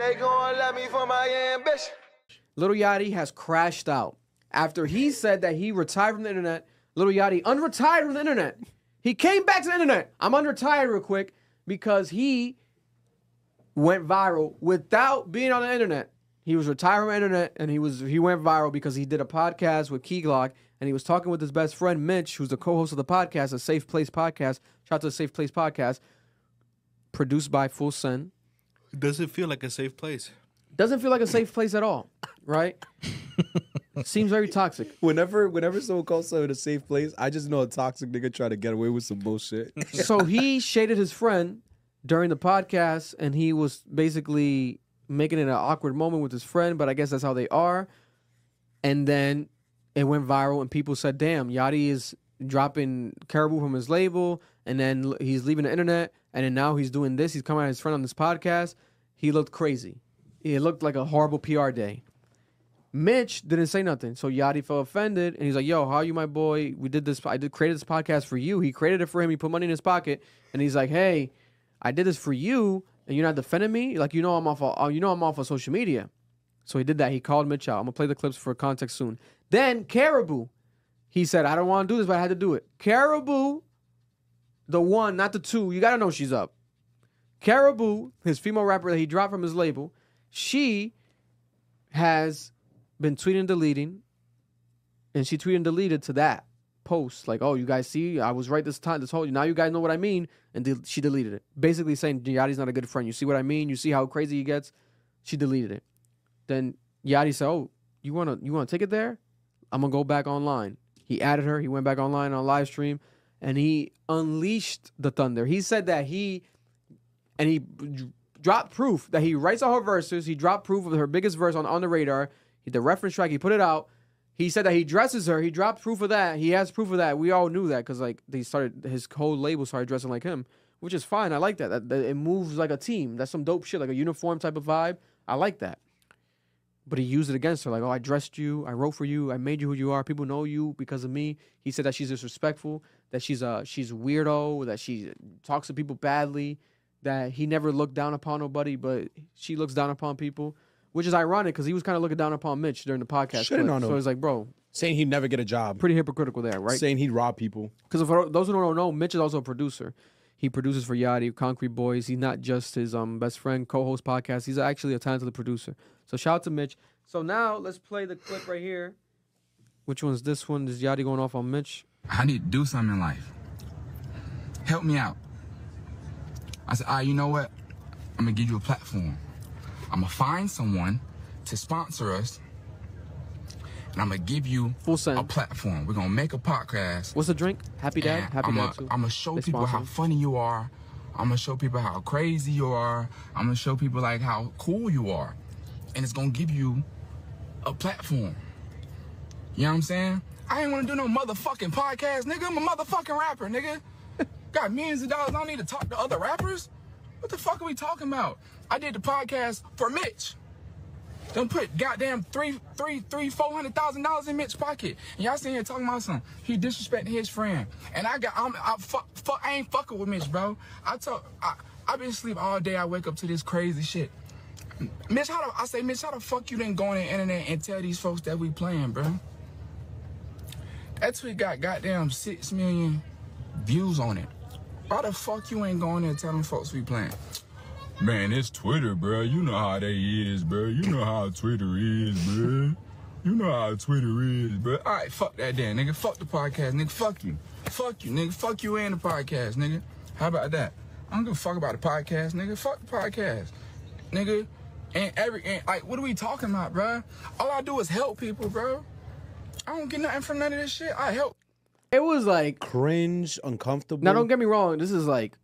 They gonna love me for my ambition. Lil Yachty has crashed out. After he said that he retired from the internet, Lil Yachty unretired from the internet. He came back to the internet. I'm unretired real quick because he went viral without being on the internet. He was retired from the internet and he went viral because he did a podcast with Key Glock and he was talking with his best friend Mitch, who's the co-host of the podcast, a Safe Place podcast. Shout out to the Safe Place podcast, produced by Full Sen. Does it feel like a safe place? Doesn't feel like a safe place at all, right? Seems very toxic. Whenever someone calls someone a safe place, I just know a toxic nigga trying to get away with some bullshit. So he shaded his friend during the podcast, and he was basically making it an awkward moment with his friend, but I guess that's how they are. And then it went viral, and people said, damn, Yachty is dropping Karrahbooo from his label, and then he's leaving the internet, and then now he's doing this. He's coming at his friend on this podcast. He looked crazy. It looked like a horrible PR day. Mitch didn't say nothing, so Yachty felt offended, and he's like, yo, how are you, my boy? We did this. I did created this podcast for you. He created it for him. He put money in his pocket, and he's like, hey, I did this for you, and you're not defending me? Like, you know I'm off of, social media. So he did that. He called Mitch out. I'm going to play the clips for context soon. Then Karrahbooo, he said, I don't want to do this, but I had to do it. Karrahbooo, the one, not the two. You got to know she's up. Karrahbooo, his female rapper that he dropped from his label, she has been tweeting and deleting, and she tweeted and deleted to that post, like, oh, you guys see, I was right this time, this whole, now you guys know what I mean, and she deleted it, basically saying, Yachty's not a good friend, you see what I mean, you see how crazy he gets, she deleted it. Then Yachty said, oh, you wanna take it there? I'm gonna go back online. He added her, he went back online on live stream, and he unleashed the thunder. He said that he dropped proof that he writes all her verses. He dropped proof of her biggest verse on the radar. The reference track, he put it out. He said that he dresses her. He dropped proof of that. He has proof of that. We all knew that because like they started, his whole label started dressing like him, which is fine. I like that. It moves like a team. That's some dope shit, like a uniform type of vibe. I like that. But he used it against her, like, oh, I dressed you. I wrote for you. I made you who you are. People know you because of me. He said that she's disrespectful, that she's weirdo, that she talks to people badly, that he never looked down upon nobody, but she looks down upon people. Which is ironic because he was kind of looking down upon Mitch during the podcast. So he's like, bro. Saying he'd never get a job. Pretty hypocritical there, right? Saying he'd rob people. Because for those who don't know, Mitch is also a producer. He produces for Yachty, Concrete Boys. He's not just his best friend, co-host podcast. He's actually a talented producer. So shout out to Mitch. So now let's play the clip right here. Which one's this one? This is Yachty going off on Mitch. I need to do something in life. Help me out. I said, all right, you know what? I'm going to give you a platform. I'm going to find someone to sponsor us, and I'm going to give you a platform. We're going to make a podcast. What's the drink? Happy Dad? Happy Dad, too. I'm going to show people how funny you are. I'm going to show people how crazy you are. I'm going to show people, like, how cool you are. And it's going to give you a platform. You know what I'm saying? I ain't want to do no motherfucking podcast, nigga. I'm a motherfucking rapper, nigga. Got millions of dollars. I don't need to talk to other rappers. What the fuck are we talking about? I did the podcast for Mitch. Don't put goddamn $400,000 in Mitch's pocket. And y'all sitting here talking about something. He disrespecting his friend. And I ain't fucking with Mitch, bro. I been asleep all day. I wake up to this crazy shit. Mitch, Mitch, how the fuck you didn't go on the internet and tell these folks that we playing, bro? That tweet got goddamn 6 million views on it. Why the fuck you ain't going there telling folks we playing? Man, it's Twitter, bro. You know how they is, bro. You know how Twitter is, bro. You know how Twitter is, bro. All right, fuck that then, nigga. Fuck the podcast, nigga. Fuck you. Fuck you, nigga. Fuck you and the podcast, nigga. How about that? I don't give a fuck about the podcast, nigga. Fuck the podcast, nigga. And like, what are we talking about, bro? All I do is help people, bro. I don't get nothing from none of this shit. I help. It was like cringe, uncomfortable. Now, don't get me wrong. This is like,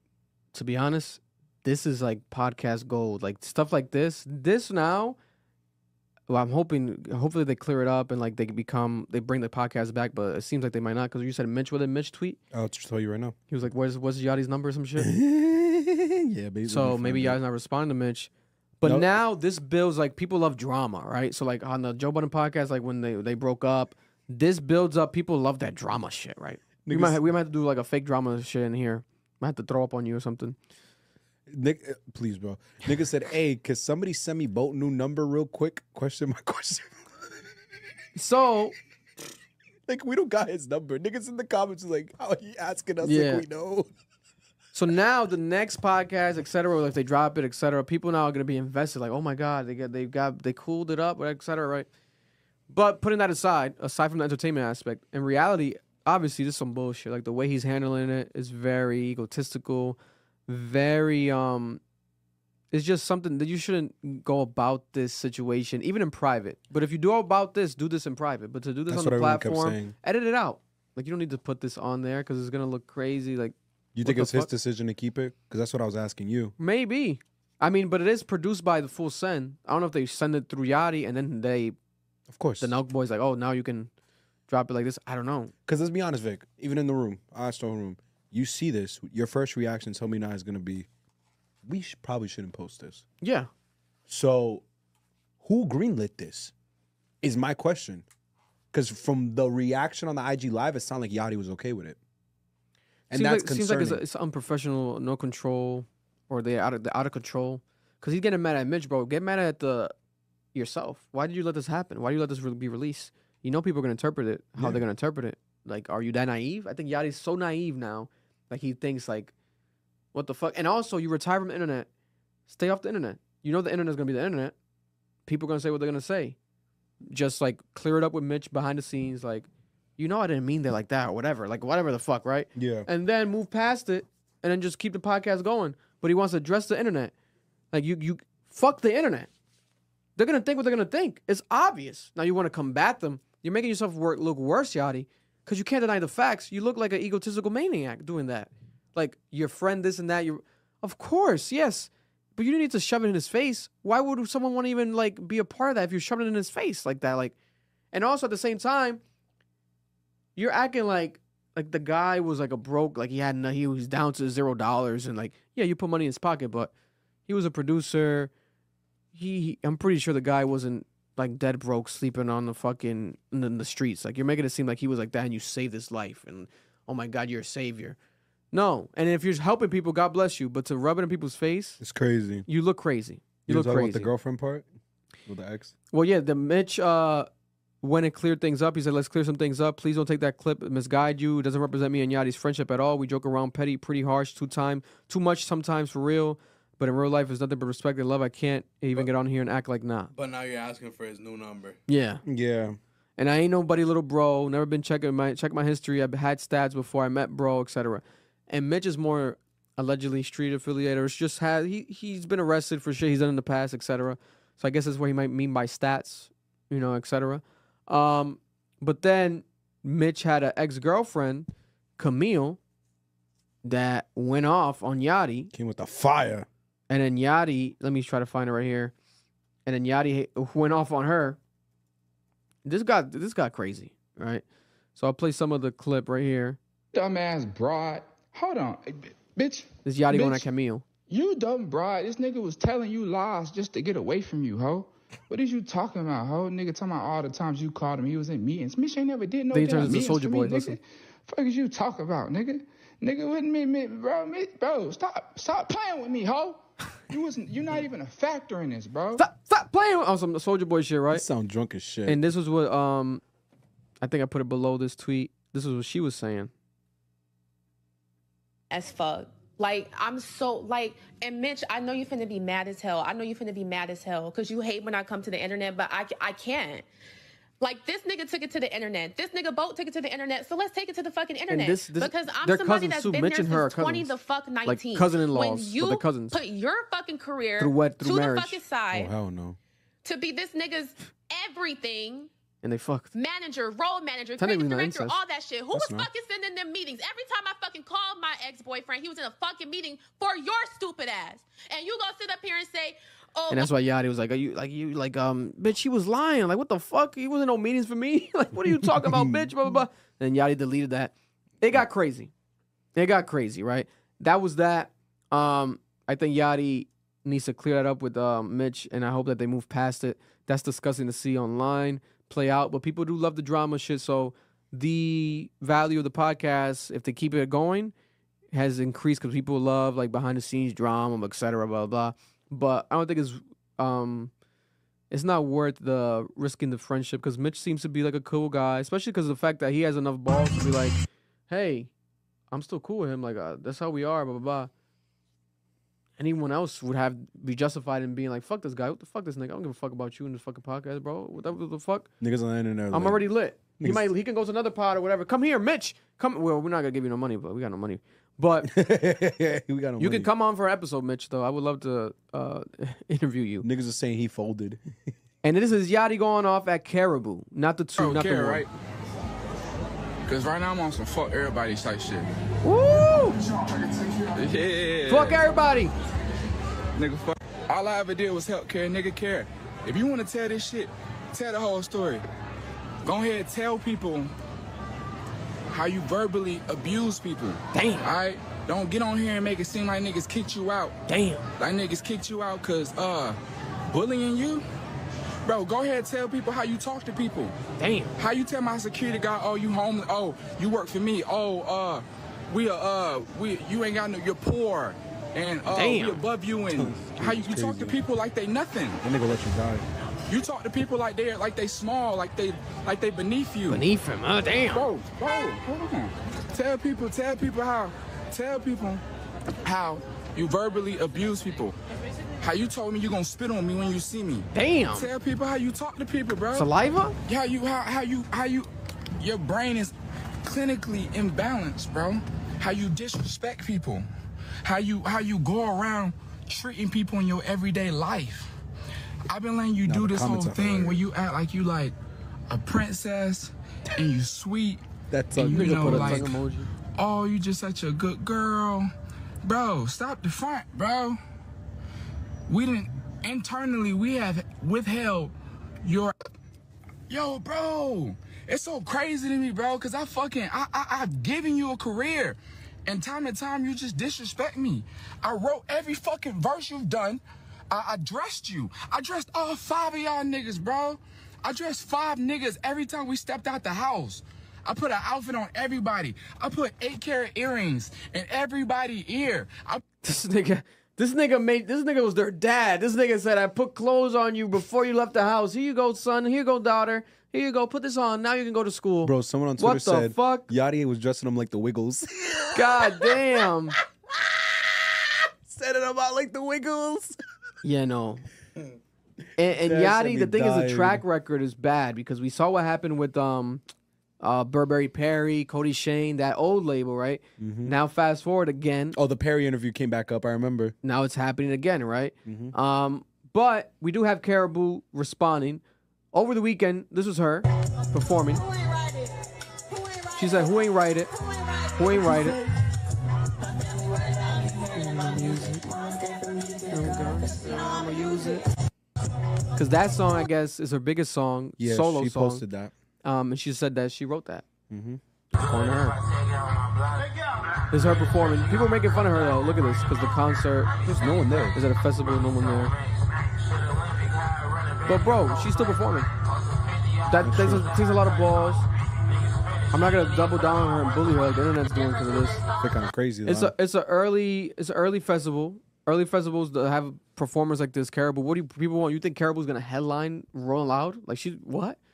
to be honest, this is like podcast gold. Like stuff like this. This now, well, I'm hoping, hopefully they clear it up and like they bring the podcast back. But it seems like they might not because you said Mitch with a Mitch tweet. I'll just tell you right now. He was like, "Where's Yachty's number or some shit?" Yeah, baby. So maybe Yachty's not responding to Mitch. But nope. Now this builds like people love drama, right? So like on the Joe Budden podcast, like when they broke up. This builds up. People love that drama shit, right? We might have to do like a fake drama shit in here. Might have to throw up on you or something. Nick, please, bro. Nigga said, hey, could somebody send me Boat new number real quick? Question my question. So, like, we don't got his number. Niggas in the comments is like, how are you asking us if we know? So now the next podcast, etc., like they drop it, etc., people now are gonna be invested. Like, oh my god, they cooled it up, etc., right? But putting that aside from the entertainment aspect, in reality, obviously, this is some bullshit. Like the way he's handling it is very egotistical, very It's just something that you shouldn't go about this situation, even in private. But if you do about this, do this in private. But to do this on the platform, edit it out. Like you don't need to put this on there because it's gonna look crazy. Like. You think it's his decision to keep it? Because that's what I was asking you. Maybe. I mean, but it is produced by the Full Sen. I don't know if they send it through Yachty and then they... Of course. The Nelk boys like, oh, now you can drop it like this. I don't know. Because let's be honest, Vic. Even in the room, you see this. Your first reaction, tell me now, is going to be, we probably shouldn't post this. Yeah. So who greenlit this is my question. Because from the reaction on the IG Live, it sounded like Yachty was okay with it. And seems that's like, concerning. Seems like it's unprofessional, no control, or they're out of control. Because he's getting mad at Mitch, bro. Get mad at yourself. Why did you let this happen? Why do you let this be released? You know people are going to interpret it, how they're going to interpret it. Like, are you that naive? I think Yachty's so naive now. Like, he thinks, like, what the fuck? And also, you retire from the internet. Stay off the internet. You know the internet's going to be the internet. People are going to say what they're going to say. Just, like, clear it up with Mitch behind the scenes, like, you know I didn't mean that like that or whatever. Like, whatever the fuck, right? Yeah. And then move past it and then just keep the podcast going. But he wants to address the internet. Like, you fuck the internet. They're going to think what they're going to think. It's obvious. Now you want to combat them. You're making yourself look worse, Yachty, because you can't deny the facts. You look like an egotistical maniac doing that. Like, your friend this and that. Of course, yes. But you didn't need to shove it in his face. Why would someone want to even, like, be a part of that if you shoved it in his face like that? Like, and also, at the same time, you're acting like the guy was like a broke, like he was down to $0, and like, yeah, you put money in his pocket, but he was a producer. I'm pretty sure the guy wasn't like dead broke, sleeping on the fucking in the streets. Like, you're making it seem like he was like that, and you saved his life, and oh my god, you're a savior. No, and if you're helping people, God bless you, but to rub it in people's face, it's crazy. You look crazy. You look crazy. With the girlfriend part, with the ex. Well, yeah, the Mitch. When it cleared things up, he said, let's clear some things up. Please don't take that clip. It misguide you. It doesn't represent me and Yachty's friendship at all. We joke around petty, pretty harsh, too much sometimes for real. But in real life, it's nothing but respect and love. I can't even get on here and act like nah. But now you're asking for his new number. Yeah. Yeah. And I ain't nobody little bro. Never been checking my history. I've had stats before I met bro, etc. And Mitch is more allegedly street affiliated. It's just he's been arrested for shit he's done in the past, etc. So I guess that's what he might mean by stats, you know, etc. But then Mitch had an ex-girlfriend, Camille, that went off on Yachty. Came with the fire. And then Yachty, let me try to find it right here. And then Yachty went off on her. This got crazy, right? So I'll play some of the clip right here. Dumbass broad. Hold on, bitch. This is Yachty going at Camille. You dumb broad. This nigga was telling you lies just to get away from you, ho. What is you talking about, ho? Nigga talking about all the times you called him. He was in meetings. Mitch ain't never did no damn meetings for me, nigga. Fuck is you talking about, nigga? Nigga with me, bro. Bro, stop playing with me, ho. You're not even a factor in this, bro. Stop playing with some Soulja Boy shit, right? You sound drunk as shit. And this was what, I think I put it below this tweet. This is what she was saying. As fuck. Like, I'm so, like, and Mitch, I know you're finna be mad as hell. I know you're finna be mad as hell because you hate when I come to the internet, but I can't. Like, this nigga took it to the internet. This nigga Boat took it to the internet, so let's take it to the fucking internet. This, because I'm somebody that's been Mitch there since 20 the fuck 19. Like, cousin-in-laws, when you put your fucking career through marriage. The fucking side. Oh, hell no. To be this nigga's everything. And they fucked. Manager, role manager, creative director, all that shit. Who was fucking sending them meetings? Every time I fucking called my ex-boyfriend, he was in a fucking meeting for your stupid ass. And you gonna sit up here and say, oh. And that's why Yachty was like, bitch, he was lying. Like, what the fuck? He wasn't no meetings for me. Like, what are you talking about, bitch? Blah, blah, blah. And Yachty deleted that. It got crazy. It got crazy, right? That was that. I think Yachty needs to clear that up with Mitch, and I hope that they move past it. That's disgusting to see online play out, but people do love the drama shit, so the value of the podcast, if they keep it going, has increased because people love like behind the scenes drama, etc. Blah, blah, blah. But I don't think it's not worth the risking the friendship, because Mitch seems to be like a cool guy, especially because of the fact that he has enough balls to be like, hey, I'm still cool with him. Like, that's how we are, blah, blah, blah. Anyone else would have be justified in being like, fuck this guy. What the fuck, this nigga? I don't give a fuck about you in this fucking podcast, bro. What the fuck? Niggas on the internet. I'm already lit. Niggas. He can go to another pod or whatever. Come here, Mitch. Come. Well, we're not going to give you no money, but we got no money. But you can come on for an episode, Mitch, though. I would love to interview you. Niggas are saying he folded. And this is Yachty going off at Karrahbooo. Not the two, I don't not care, the one. Right? Because right now I'm on some fuck everybody type shit. Woo! Yeah. Fuck everybody. Nigga, fuck. All I ever did was help care, nigga, care. If you want to tell this shit, tell the whole story. Go ahead and tell people how you verbally abuse people. Damn. All right? Don't get on here and make it seem like niggas kicked you out. Damn. Like niggas kicked you out because bullying you? Bro, go ahead and tell people how you talk to people. Damn. How you tell my security guy, oh, you homeless. Oh, you work for me. Oh, you ain't got no, you're poor. And, we above you. And how you talk to people like they nothing. That nigga let you die. You talk to people like they're small, like they beneath you. Beneath him, oh damn. Bro, hold on. Tell people how you verbally abuse people. How you told me you gonna spit on me when you see me. Damn. Tell people how you talk to people, bro. Saliva? Yeah, your brain is clinically imbalanced, bro. How you disrespect people. How you go around treating people in your everyday life. I've been letting you do this whole thing where you act like you like a princess and you sweet. That's and you know, like, oh, you just such a good girl. Bro, stop the front, bro. We have withheld your... Yo, bro, it's so crazy to me, bro, because I've given you a career. And time to time, you just disrespect me. I wrote every fucking verse you've done. I dressed you. I dressed all 5 of y'all niggas, bro. I dressed 5 niggas every time we stepped out the house. I put an outfit on everybody. I put 8-carat earrings in everybody's ear. This nigga was their dad. This nigga said, I put clothes on you before you left the house. Here you go, son. Here you go, daughter. Here you go. Put this on. Now you can go to school. Bro, someone on Twitter said, fuck? Yachty was dressing him like the Wiggles. God damn. Said it about like the Wiggles. Yeah, no. And Yachty, the thing is, the track record is bad because we saw what happened with Burberry Perry, Cody Shane, that old label, right? Mm-hmm. Now fast forward again. Oh, the Perry interview came back up, I remember. Now it's happening again, right? Mm-hmm. But we do have Karrahbooo responding. Over the weekend, this was her performing. She said, who ain't write it? Who ain't write it? Because that song, I guess, is her biggest song, solo song. Yeah, she posted that. And she said that she wrote that. Mm-hmm. On her. This is her performing. People are making fun of her, though. Look at this, because the concert... There's no one there. Is at a festival, no one there. But, bro, she's still performing. That takes a lot of balls. I'm not going to double down on her and bully her like the internet's doing because of this. They're kind of crazy, though. It's an early festival. Early festivals that have performers like this, Karrahbooo. What do people want? You think Karrahbooo's gonna headline Rolling Loud? Like she's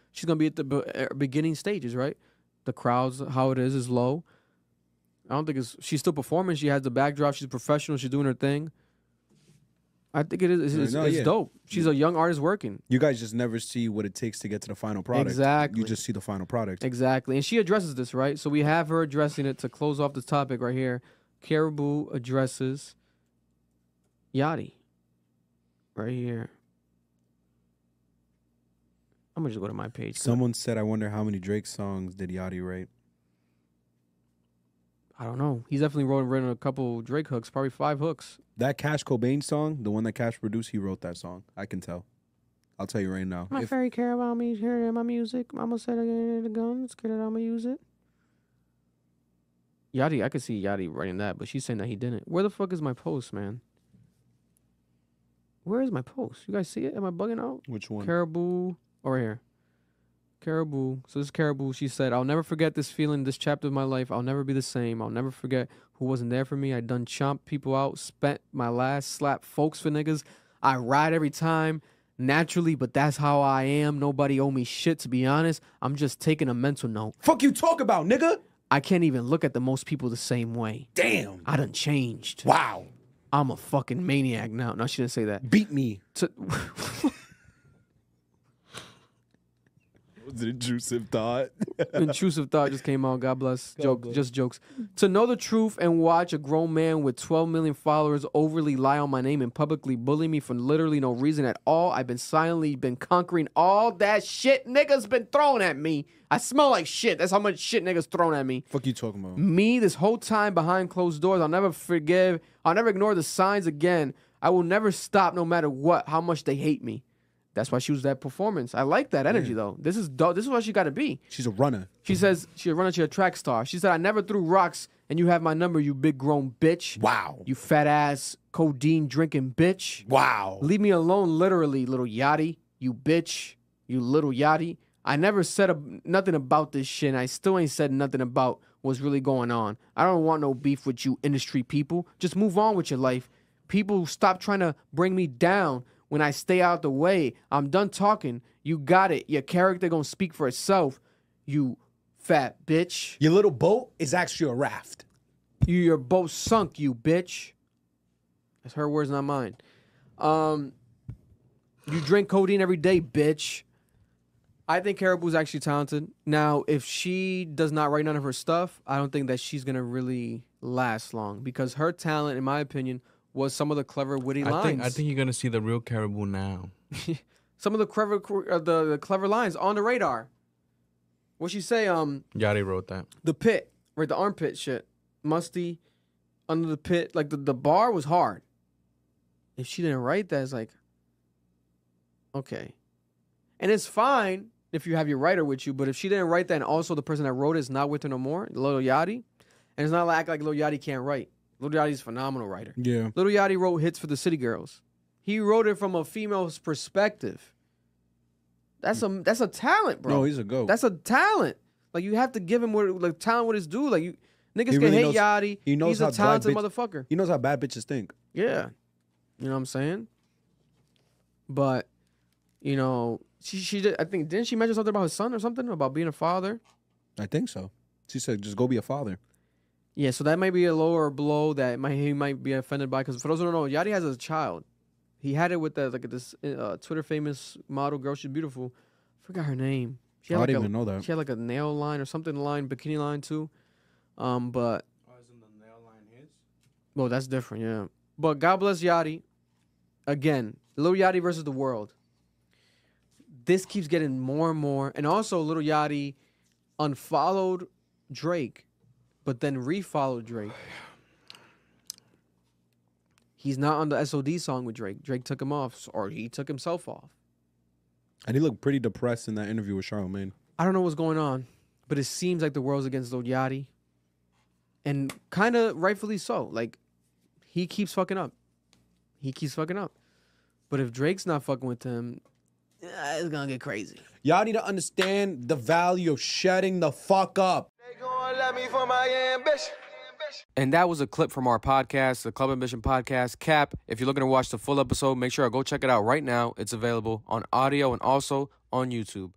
gonna be at the beginning stages, right? The crowds, how it is low. I don't think she's still performing. She has the backdrop. She's professional. She's doing her thing. I think it is. It's dope. She's a young artist working. You guys just never see what it takes to get to the final product. Exactly. You just see the final product. Exactly. And she addresses this, right? So we have her addressing it to close off the topic right here. Karrahbooo addresses Yachty, right here. I'm gonna just go to my page. Someone said, I wonder how many Drake songs did Yachty write? I don't know. He's definitely written a couple Drake hooks, probably 5 hooks. That Cash Cobain song, the one that Cash produced, he wrote that song. I can tell. I'll tell you right now. My fairy care about me, hearing my music. Mama said I get the gun, scared that I'ma use it. Yachty, I could see Yachty writing that, but she's saying that he didn't. Where the fuck is my post, man? Where is my post? You guys see it? Am I bugging out? Which one? Karrahbooo. Over here. Karrahbooo. So this is Karrahbooo. She said, I'll never forget this feeling, this chapter of my life. I'll never be the same. I'll never forget who wasn't there for me. I done chomped people out, spent my last slap folks for niggas. I ride every time, naturally, but that's how I am. Nobody owe me shit, to be honest. I'm just taking a mental note. Fuck you talk about, nigga? I can't even look at the most people the same way. Damn. I done changed. Wow. I'm a fucking maniac now. No, she didn't say that. Beat me. An intrusive thought. Intrusive thought just came out. God bless. Joke, just jokes. To know the truth and watch a grown man with 12 million followers overly lie on my name and publicly bully me for literally no reason at all. I've been silently been conquering all that shit niggas been throwing at me. I smell like shit. That's how much shit niggas thrown at me. Fuck you talking about? Me this whole time behind closed doors. I'll never forgive. I'll never ignore the signs again. I will never stop no matter what, how much they hate me. That's why she was that performance. I like that energy, though. This is dope. This is what she got to be. She's a runner. She says she's a runner. She's a track star. She said, I never threw rocks, and you have my number, you big grown bitch. Wow. You fat ass codeine drinking bitch. Wow. Leave me alone, literally, Lil Yachty. You bitch. You Lil Yachty. I never said nothing about this shit, and I still ain't said nothing about what's really going on. I don't want no beef with you industry people. Just move on with your life. People, stop trying to bring me down. When I stay out the way, I'm done talking. You got it. Your character gonna speak for itself, you fat bitch. Your little boat is actually a raft. Your boat sunk, you bitch. That's her words, not mine. You drink codeine every day, bitch. I think Karrahbooo's actually talented. Now, if she does not write none of her stuff, I don't think that she's gonna really last long because her talent, in my opinion, was some of the clever, witty lines. I think you're gonna see the real Karrahbooo now. Some of the clever, the clever lines on the radar. What she say? Yachty wrote that. The pit, right? The armpit shit, musty, under the pit. Like the bar was hard. If she didn't write that, it's like, okay, and it's fine if you have your writer with you. But if she didn't write that, and also the person that wrote it is not with her no more, Lil Yachty, and it's not like Lil Yachty can't write. Lil Yachty's a phenomenal writer. Yeah. Lil Yachty wrote hits for the City Girls. He wrote it from a female's perspective. That's a talent, bro. No, he's a goat. That's a talent. Like you have to give him what like talent what it's due. Like you niggas can hate Yachty. He knows he's a talented motherfucker. He knows how bad bitches think. Yeah. You know what I'm saying? But you know, she did, I think didn't she mention something about her son or something? About being a father? I think so. She said, just go be a father. Yeah, so that might be a lower blow that he might be offended by. Because for those who don't know, Yachty has a child. He had it with this Twitter famous model girl. She's beautiful. I forgot her name. She had I didn't even know that. She had like a nail line or something line, bikini line too. But oh, isn't the nail line his? Well, that's different, yeah. But God bless Yachty. Again, Lil Yachty versus the world. This keeps getting more and more. And also, Lil Yachty unfollowed Drake. But then refollowed Drake. He's not on the SOD song with Drake. Drake took him off, or he took himself off. And he looked pretty depressed in that interview with Charlemagne. I don't know what's going on, but it seems like the world's against Lil Yachty. And kind of rightfully so. Like, he keeps fucking up. He keeps fucking up. But if Drake's not fucking with him, it's gonna get crazy. Y'all need to understand the value of shutting the fuck up. And that was a clip from our podcast, the Club Ambition podcast, Cap. If you're looking to watch the full episode, make sure to go check it out right now. It's available on audio and also on YouTube.